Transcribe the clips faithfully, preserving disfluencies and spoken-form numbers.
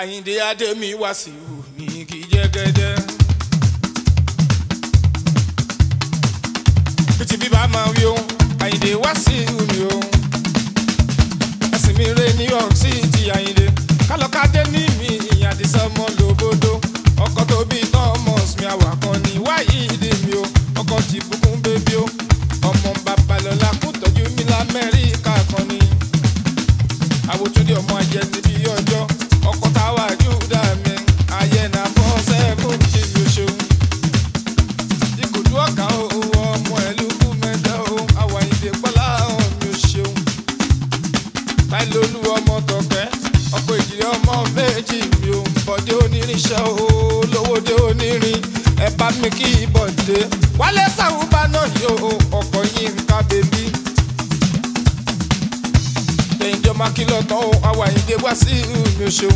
Àyìndé Adémi Wasiu mi ki jẹ́gẹ́dẹ́. Biti bí bá máa wí ohun, Àyìndé Wasiu mi ohun. Ẹ̀sìn mi rè New York City Àyìndé. Kálọ̀kadé ní mi ìyàdísọ́mọ lòbodò. Ọkọ̀ tó bí Thomas mi àwàkọ́ ni Wáyídé mi o. Ọkọ̀ ti bùkún bébí o. Ọmọ Babalọ́lá kú tọ́jú mi l'Amẹ́ríkà kan ni. Àwòtúndé ọmọ ajẹ́ ti bí ọjọ́. Ọkọ̀ táwa Júdà mi, ayé na fọ́ sẹ́kù ṣe yóṣo. Ìkòdú ọ̀gá òun ọmọ ẹ̀lú kú mẹ́ta òun, àwa ìdè pọ́lá òun mi ò ṣeun. Táìlólú ọmọ tọ̀kẹ́, ọkọ̀ ìdílé ọmọ méjì mi ò ń bọ̀dé onírìnṣẹ́ olówódé onírin. Ẹ bá mi kí ìbọ̀dé, Wálé Sàwùbá náà yóò ọkọ̀ yín ká bèbí. Makilo tán o, Àyìndé Wasiu mi ò ṣeun.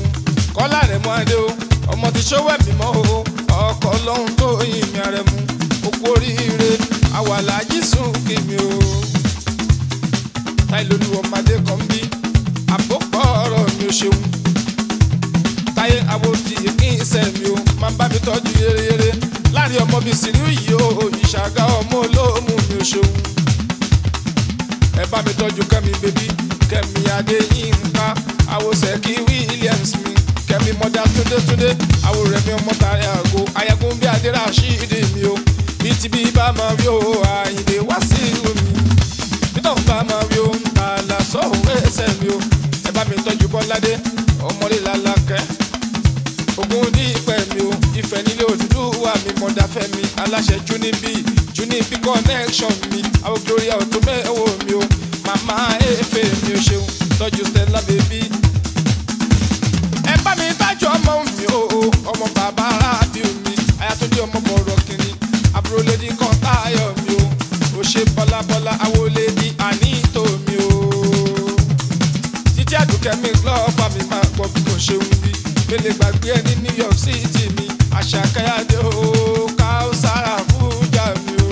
Kọ́lá rẹ̀ mọ́ adé o, ọmọ ti ṣówẹ́ mi mọ́ o. Ọkọ̀ ọlọ́run tó yìn mí àrẹ mu. Ó kú oríire, àwàlá Jísù kí mi o. Táyé lólu ọmọdé kan bí, àpòpọ̀ ọ̀rọ̀ mi ò ṣeun. Táyé àwòdì ìkínsẹ̀ mi o, máa ń bá mi tọ́jú yéreyére. Láàrin ọmọ bíi Sìnú yìí o, Ìṣàgá ọmọ olóòmù mi ò ṣeun. Ẹ bá mi tọ́jú Kẹ́mi bébí. Kẹ́mi Adéyínká, àwòsẹ̀ kí Williams mi. Kẹ́mi mọ́dá túndétúndé, àwòrẹ̀ mi ọmọ tàrí àgò. Ayẹ̀kún bí Adé Rashidi mi o. Bítí bí bá máa rí o, Àyìndé Wasiu mi. Bítọ̀ bá máa rí o, Tàlà sọ̀hún ẹsẹ̀ mi o. Ẹ bá mi tọ́jú Bọ́ládé, ọmọdé làlákẹ́. Ògùn dípẹ́ mi o, Ifẹ̀ nílé Odùduwà mi. Mọ̀dá fẹ́ mi, aláṣẹ Junibi, Junibi connection mi. Àwọn Gloria ọ̀tún mẹ́wọ̀ mi o. Mama Efe mi ò ṣeun, tọ́jú Stella baby. Ẹ bá mi tọ́jú ọmọ mi o, ọmọ bàbá Rábíù mi. Ayátúndé ọmọ bọ̀rọ̀ kiri, àbúrò lédi kan Táyọ̀ mi o. Òṣè bọ́lábọ́lá awolé ní Ànító mi o. Títí Àdùkẹ́ mi lọ́ọ̀fà mi máa pọ̀ bí kò ṣeun bí. Bélé gbàgbé ẹ ní New York City mi, Àṣàkáyádé o, Káúsára Fújà mi o.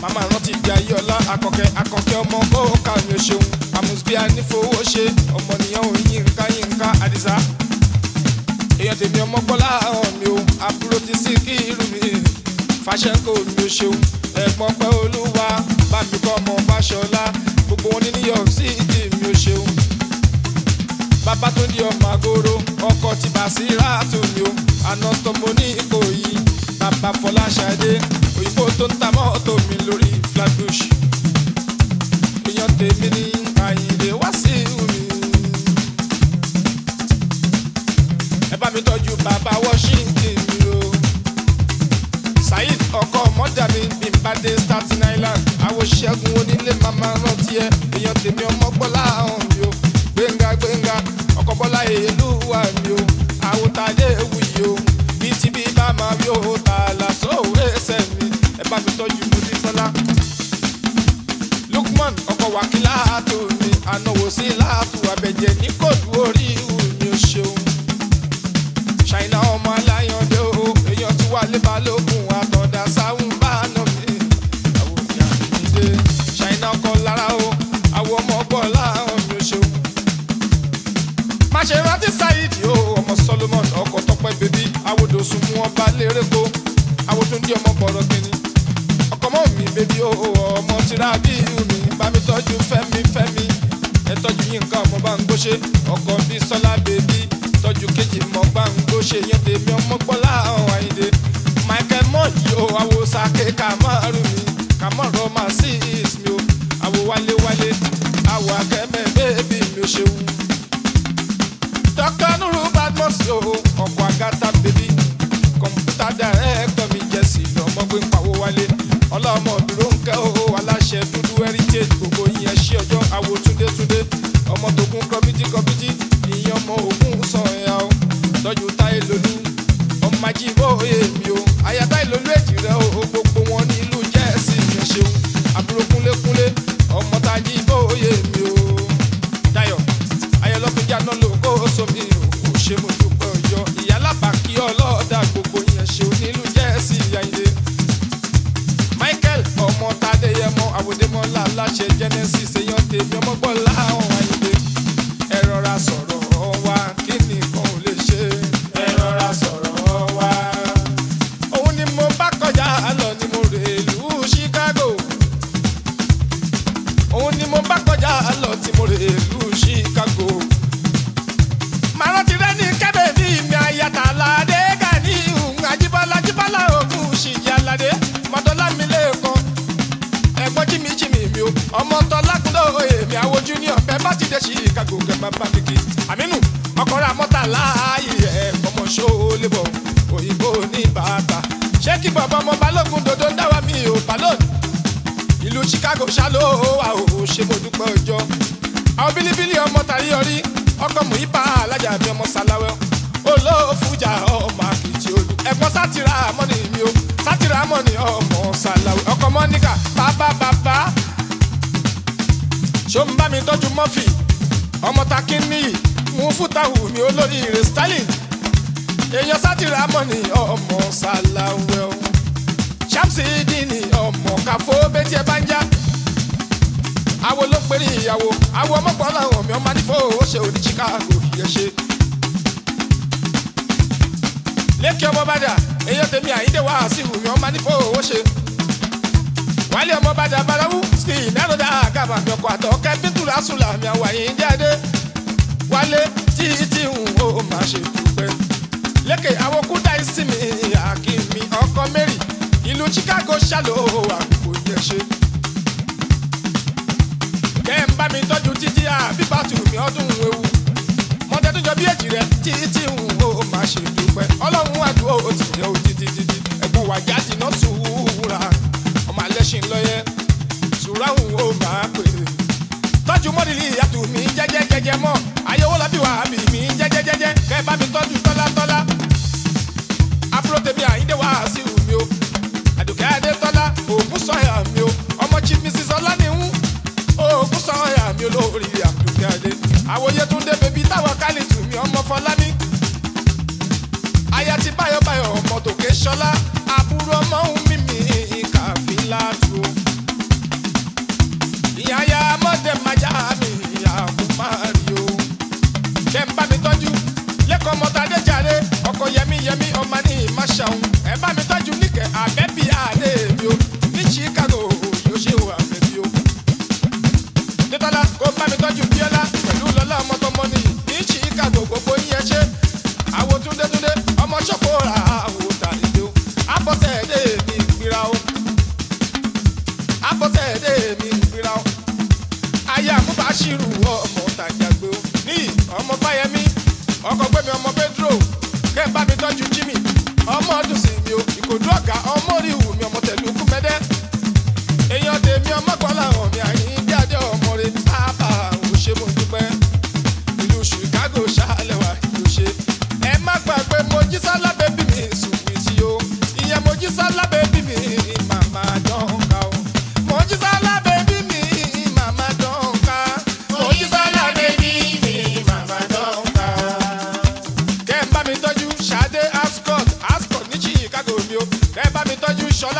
Màmá rántí di ayé ọlá akọ̀kẹ́ akọ̀kẹ́ ọmọ kóòkà mi ò ṣeun. Àmùsùbí anífowó ṣe ọmọnìyàn Yínká Yínká Àdìsá. Èèyàn tèmi ọmọ Bọ́lá hàn mi o, àbúrò ti sí kí irú mi. Fàṣẹ́ńkò mi ò ṣeun, ẹ̀gbọ́n pẹ́ olúwa, bàbí kọ́ ọmọ Fáṣọlá. Gbogbo wọn ní New York City mi ò ṣeun. Bàbá tó di ọmọ Àgóró, ọkọ̀ ti Bàsírátù mi o. Àná tọmọ ní Ìkòyí, bàbá Fọláṣadé. Òyìnbó tó ń ta mọ́tò mi lórí Flatbush. Èèyàn tèmi ní Àyìndé Wasiu mi. Ẹ bá mi tọ́jú bàbá Washington mi o. Saheed ọkọ mọ́jà mi bí n bá dé Staten Island. Àwọn ṣẹ́gun onílé màmá rántí ẹ. Èèyàn tèmi ọmọ Bọ́lá hàn mi o. Gbénga gbénga ọkọ Bọ́lá èlú wà mi o. Àwọn tàdé ewu yìí o. Bítí bí bá máa rí o, Tààlà sóhùn ẹsẹ̀ mi. Ẹ bá mi tọ́jú Mudi Sọ́lá. Lukman ọkọ̀ wákìlá tó mi. Ànáwó sí láàtú abẹ́jẹ́ ní kóòtù orí ìhù mi ò ṣeun. Ṣàìnà ọmọ aláyàndé o. Èèyàn tún wà lébà lókun àtọ̀dá sáwùn bá nà mí. Àwọn ìyá mi dé. Ṣàìnà ọkọ̀ lára o. Àwọn ọmọ ọgbọ́n láhàn mi ò ṣeun. Má ṣe rántí Saheed o. Ọmọ Solomon ọkọ̀ Tọ́pẹ́ bèbí. Àwòdòsùn mú ọba lérèkó. Àwòtúndé ọmọ bọ̀rọ̀ kìíní. Ọmọ mi bèbí o, ọmọ tíra bí mi. Bá mi tọ́jú Fẹ́mi Fẹ́mi. Ẹ tọ́jú Yínká ọmọ Bámgbóṣé. Ọkọ bí Sọ́lá bèbí. Tọ́jú Kejì mọ́ Bámgbóṣé. Yẹn tèmi ọmọ Bọ́lá Àyìndé. Michael Mọ́yì o, àwòsàké Kàmọ́rù mi. Kàmọ́rù máa sí ìsinmi o. Àwò Wálé Wálé. Àwò Akẹ́mẹ́ bèbí mi ò ṣeun. Dọ́kítà Nuru Badmus o, ọkọ̀ Agatha bèbí. Kọ̀m̀pútà dàrẹ́kọ̀ mi jẹ́ sí lọ́mọ pé ń pawó wálé. Ọlọ́mọ dúró ń kẹ́ o, aláṣẹ dúdú heritage gbogbo yín ẹ ṣé ọjọ́ àwò túndétúndé. Ọmọ tókun kọ́bítí kọ́bítí, ìyẹn ọmọ ògún sàn ẹ̀yà o. Tọ́jú Táyé lolú, ọmọ ajíbó èmi o. Aya Táyé lolú èjì rẹ o, gbogbo wọn ní ìlú Jẹ́ẹ̀sì mi ṣeun. Àbúrò Kúnlékúnlé, ọmọ tajíbó èmi o. Dayọ̀, ayọ̀lọ́gbẹ́jà náà ló kó sómi o, kò ṣe mo dúpẹ́ ọjọ́. Ìyálábà kí ọlọ́ọ̀dà gbogbo yín ṣeun nílùú Jẹ́ẹ̀sì Àyìndé. Michael ọmọ Tadéyẹmọ Àwòdémọ́lá aláṣẹ Genesis èèyàn tèmi ọmọ Ṣọlá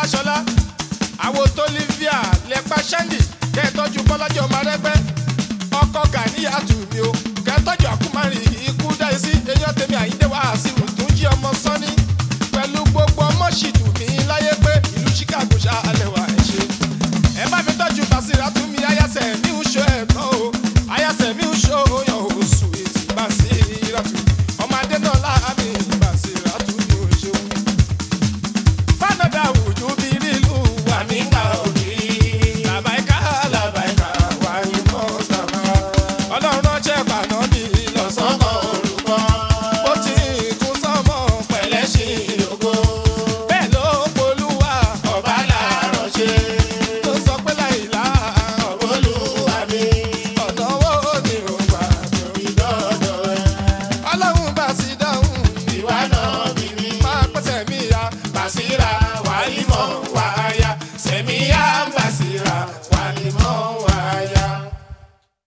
Ṣọlá àwọn tó lè fi àlẹ́pàá ṣẹ́ndì kẹ́ ẹ tọ́jú bọ́lájọ́ máa rẹ́pẹ́.